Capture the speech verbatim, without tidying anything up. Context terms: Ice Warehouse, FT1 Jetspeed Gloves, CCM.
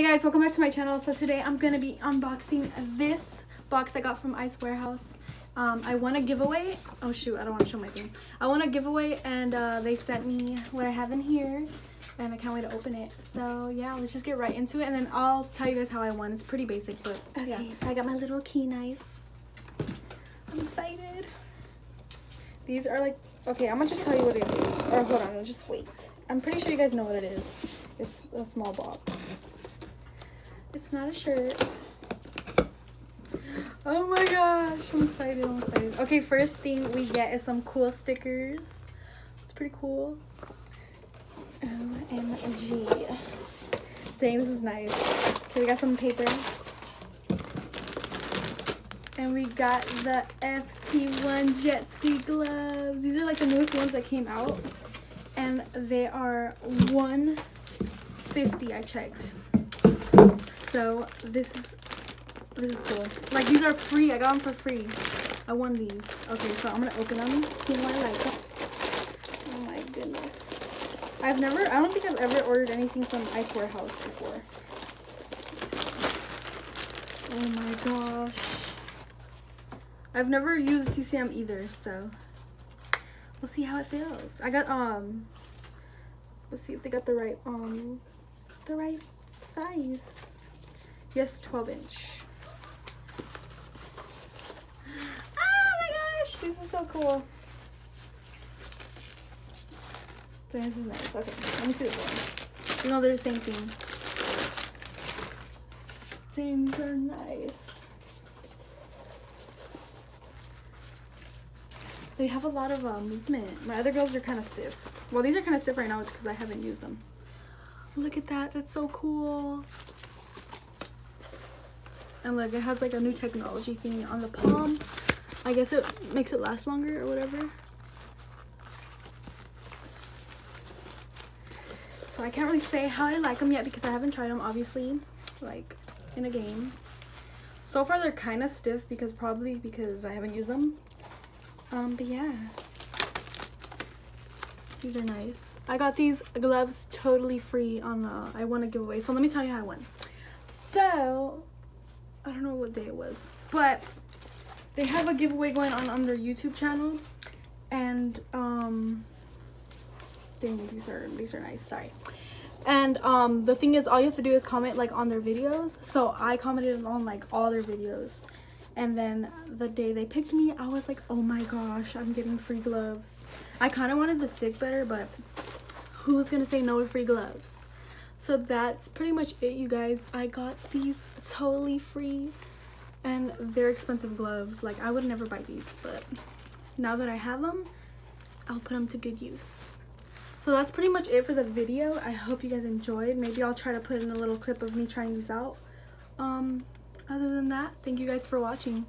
Hey guys, welcome back to my channel. So today I'm gonna be unboxing this box I got from Ice Warehouse. um I won a giveaway. Oh shoot, I don't want to show my thing. I won a giveaway and uh they sent me what I have in here and I can't wait to open it. So yeah, let's just get right into it and then I'll tell you guys how I won. It's pretty basic, but okay, yeah. So I got my little key knife. I'm excited. These are like, okay, I'm gonna just tell you what it is. Or hold on, just wait. I'm pretty sure you guys know what it is. It's a small box. It's not a shirt. Oh my gosh, I'm excited, I'm excited. Okay, first thing we get is some cool stickers. It's pretty cool. O M G. Dang, this is nice. Okay, we got some paper. And we got the F T one Jetspeed Gloves. These are like the newest ones that came out. And they are one fifty, I checked. So this is, this is cool. Like, these are free, I got them for free. I won these. Okay, so I'm gonna open them, see what I like. Oh my goodness. I've never, I don't think I've ever ordered anything from Ice Warehouse before. Oh my gosh. I've never used C C M either, so we'll see how it feels. I got um let's see if they got the right um the right size. Yes, twelve inch. Oh my gosh, this is so cool. Dang, this is nice. Okay, let me see the one. You know, they're the same thing. Dang, these are nice. They have a lot of uh, movement. My other gloves are kind of stiff. Well, these are kind of stiff right now because I haven't used them. Look at that. That's so cool. And look, it has like a new technology thing on the palm. I guess it makes it last longer or whatever. So I can't really say how I like them yet because I haven't tried them, obviously, like in a game. So far, they're kind of stiff because probably because I haven't used them. Um, but yeah, these are nice. I got these gloves totally free on, uh, I won a giveaway. So let me tell you how I won. So, I don't know what day it was, but they have a giveaway going on on their YouTube channel. And, um, dang, these are, these are nice, sorry. And, um, the thing is, all you have to do is comment, like, on their videos. So I commented on, like, all their videos. And then the day they picked me, I was like, oh my gosh, I'm getting free gloves. I kind of wanted the stick better, but who's gonna say no to free gloves? So that's pretty much it, you guys. I got these totally free, and they're expensive gloves. Like, I would never buy these, but now that I have them, I'll put them to good use. So that's pretty much it for the video. I hope you guys enjoyed. Maybe I'll try to put in a little clip of me trying these out. Um... Other than that, thank you guys for watching.